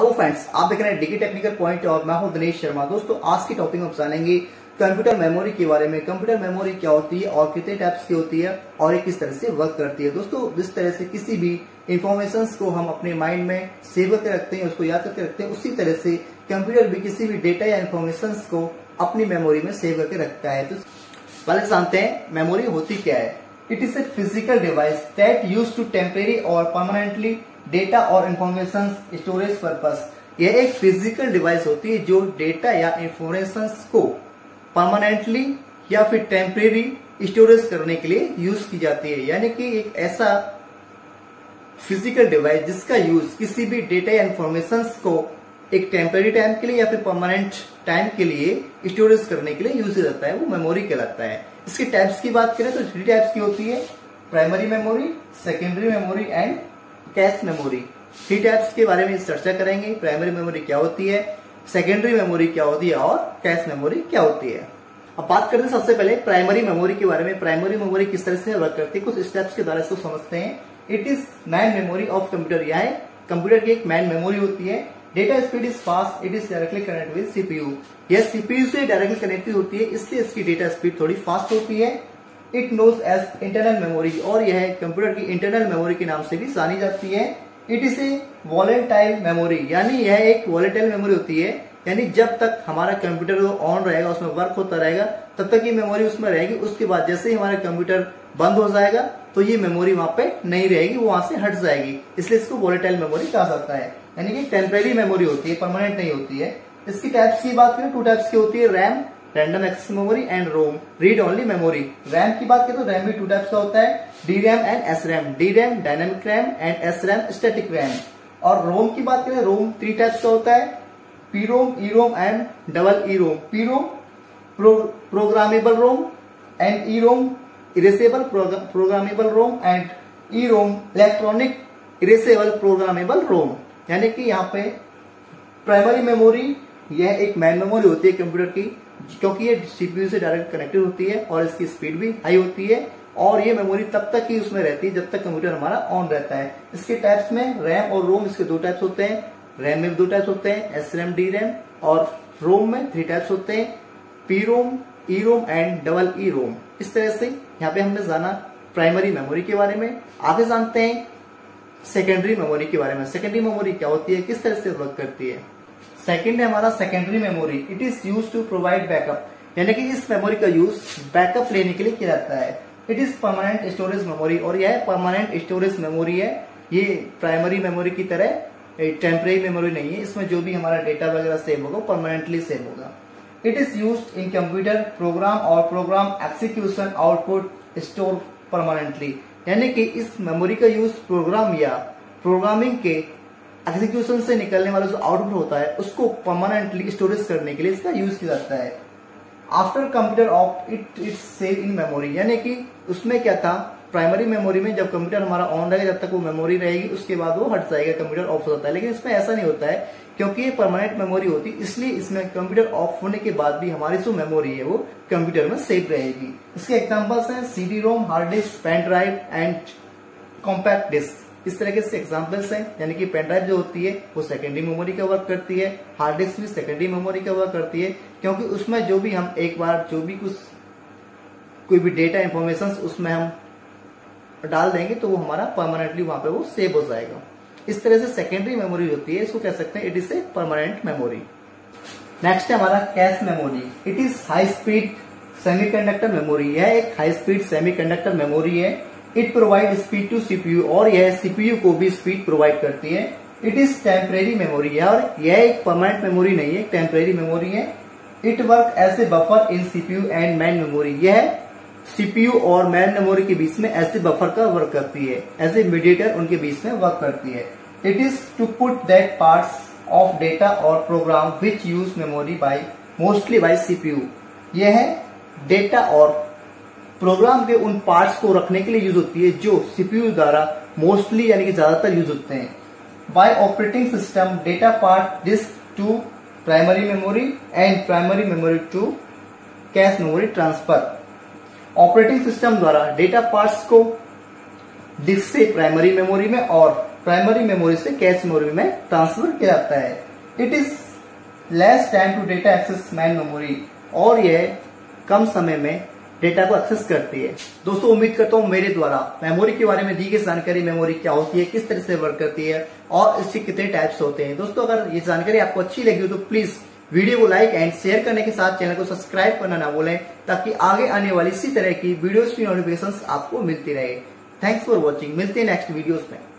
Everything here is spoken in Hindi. हेलो फ्रेंड्स, आप देख रहे हैं डिग्री टेक्निकल पॉइंट और मैं हूं दिनेश शर्मा। दोस्तों, आज की टॉपिक में हम जानेंगे कंप्यूटर मेमोरी के बारे में। कंप्यूटर मेमोरी क्या होती है और कितने टाइप्स की होती है और ये किस तरह से वर्क करती है। दोस्तों, जिस तरह से किसी भी इंफॉर्मेशन को हम अपने माइंड में सेव करके रखते हैं, उसको याद करके रखते हैं, उसी तरह से कंप्यूटर भी किसी भी डेटा या इन्फॉर्मेशन को अपनी मेमोरी में सेव करके रखता है। तो पहले जानते हैं मेमोरी होती क्या है। It is a physical device that use to temporary और परमानेंटली डेटा और इन्फॉर्मेशन स्टोरेज पर्पज। यह एक फिजिकल डिवाइस होती है जो डेटा या इन्फॉर्मेशन को परमानेंटली या फिर टेम्परेरी स्टोरेज करने के लिए यूज की जाती है। यानी कि एक ऐसा फिजिकल डिवाइस जिसका यूज किसी भी डेटा या इन्फॉर्मेशन को एक टेम्परेरी टाइम के लिए या फिर परमानेंट टाइम के लिए स्टोरेज करने के लिए यूज किया जाता है, वो मेमोरी कहलाता है। इसके टाइप्स की बात करें तो 3 टाइप्स की होती है, primary memory, secondary memory and cache memory. 3 types के बारे में चर्चा करेंगे। प्राइमरी मेमोरी क्या होती है, सेकेंडरी मेमोरी क्या होती है और कैश मेमोरी क्या होती है। अब बात करते हैं सबसे पहले प्राइमरी मेमोरी के बारे में। प्राइमरी मेमोरी किस तरह से वर्क करती है, कुछ स्टेप्स के द्वारा इसको समझते हैं। It is main memory of computer. यह कंप्यूटर की एक मैन मेमोरी होती है। Data speed is fast, it is directly connected with CPU. यह सीपीयू से डायरेक्टली कनेक्टेड होती है, इसलिए इसकी डेटा स्पीड थोड़ी फास्ट होती है। It knows as internal memory, और यह कंप्यूटर की इंटरनल मेमोरी के नाम से भी जानी जाती है। It is a volatile memory, यानी यह एक वॉलेटाइल मेमोरी होती है, यानी जब तक हमारा कंप्यूटर ऑन रहेगा, उसमें वर्क होता रहेगा, तब तक ये मेमोरी उसमें रहेगी। उसके बाद जैसे ही हमारा कंप्यूटर बंद हो जाएगा तो ये मेमोरी वहां पे नहीं रहेगी, वो वहां से हट जाएगी, इसलिए इसको वोलेटाइल मेमोरी कहा जाता है। यानी कि टेम्परेरी मेमोरी होती है, परमानेंट नहीं होती है। इसकी टाइप्स की बात करें 2 टाइप्स की होती है, RAM random access memory and ROM read only memory. RAM की बात करें तो रैम भी 2 टाइप्स का होता है, D RAM and S RAM. D RAM dynamic RAM and S RAM static RAM. और रोम की बात करें, रोम 3 टाइप्स का होता है, P ROM, E ROM and double E ROM. P ROM programmable ROM and E ROM erasable programmable ROM and E ROM electronic erasable programmable ROM. यानी कि यहाँ पे प्राइमरी मेमोरी यह एक मेन मेमोरी होती है कंप्यूटर की, क्योंकि ये सीपीयू से डायरेक्ट कनेक्टेड होती है और इसकी स्पीड भी हाई होती है, और ये मेमोरी तब तक ही उसमें रहती है जब तक कंप्यूटर हमारा ऑन रहता है। इसके टाइप्स में रैम और रोम, इसके 2 टाइप्स होते हैं। रैम में 2 टाइप्स होते हैं, एस रैम डी रैम, और रोम में 3 टाइप्स होते हैं, P ROM, E ROM and double E ROM. इस तरह से यहाँ पे हमने जाना प्राइमरी मेमोरी के बारे में। आगे जानते हैं सेकेंडरी मेमोरी के बारे में। सेकेंडरी मेमोरी क्या होती है, किस तरह से वर्क करती है। सेकेंड है हमारा secondary memory. It is use to provide backup, यानी कि इस मेमोरी का यूज बैकअप लेने के लिए किया जाता है। It is permanent storage memory, और यह परमानेंट स्टोरेज मेमोरी है। ये प्राइमरी मेमोरी की तरह टेम्परेरी मेमोरी नहीं है, इसमें जो भी हमारा डेटा वगैरह सेव होगा परमानेंटली सेव होगा। It is use in computer program और program execution output store permanently, यानी कि इस मेमोरी का यूज प्रोग्राम या प्रोग्रामिंग के एक्सिक्यूशन से निकलने वाला जो आउटपुट होता है उसको परमानेंटली स्टोरेज करने के लिए इसका यूज किया जाता है। After computer off it is save in memory, यानी कि उसमें क्या था, प्राइमरी मेमोरी में जब कंप्यूटर हमारा ऑन रहेगा जब तक वो मेमोरी रहेगी, उसके बाद वो हट जाएगा, कंप्यूटर ऑफ हो जाता है। लेकिन इसमें ऐसा नहीं होता है, क्योंकि ये परमानेंट मेमोरी होती है, इसलिए इसमें कंप्यूटर ऑफ होने के बाद भी हमारी जो मेमोरी है वो कंप्यूटर में सेव रहेगी। इसके एग्जांपल्स हैं CD ROM, hard disk, pen drive and compact disk. इस तरह के एग्जाम्पल्स हैं। यानी कि पेन ड्राइव जो होती है वो सेकेंडरी मेमोरी का वर्क करती है, हार्ड डिस्क भी सेकेंडरी मेमोरी का वर्क करती है, क्योंकि उसमें जो भी हम एक बार जो भी कुछ कोई भी डेटा इंफॉर्मेशन उसमें हम डाल देंगे तो वो हमारा परमानेंटली वहां पे वो सेव हो जाएगा। इस तरह से सेकेंडरी मेमोरी होती है, इसको कह सकते हैं it is a permanent memory. Next है हमारा cache memory. It is high speed semiconductor memory. यह एक हाई स्पीड सेमीकंडक्टर मेमोरी है। It provide speed to CPU, और यह सीपीयू को भी स्पीड प्रोवाइड करती है। इट इज टेम्परेरी मेमोरी है, और यह एक परमानेंट मेमोरी नहीं है, टेम्परेरी मेमोरी है। It work as a buffer in CPU and main memory. यह सीपीयू और मेन मेमोरी के बीच में ऐसे बफर का वर्क करती है, एज ए मीडिएटर उनके बीच में वर्क करती है। It is to put that parts of data और program which use memory by mostly by CPU. यह डेटा और प्रोग्राम के उन पार्ट्स को रखने के लिए यूज होती है जो सीपीयू द्वारा मोस्टली यानी कि ज्यादातर यूज होते हैं। By operating system data part disk to primary memory and primary memory to cache memory transfer. Operating system द्वारा डेटा पार्ट्स को डिस्क से प्राइमरी मेमोरी में और प्राइमरी मेमोरी से कैश मेमोरी में ट्रांसफर किया जाता है। It is less time to data access main memory, और यह कम समय में डेटा को एक्सेस करती है। दोस्तों उम्मीद करता हूँ मेरे द्वारा मेमोरी के बारे में दी गई जानकारी, मेमोरी क्या होती है, किस तरह से वर्क करती है और इसके कितने टाइप्स होते हैं। दोस्तों अगर ये जानकारी आपको अच्छी लगी हो तो प्लीज वीडियो को लाइक एंड शेयर करने के साथ चैनल को सब्सक्राइब करना ना भूलें, ताकि आगे आने वाली इसी तरह की वीडियोस की नोटिफिकेशंस आपको मिलती रहे। थैंक्स फॉर वॉचिंग, मिलते हैं नेक्स्ट वीडियोस में।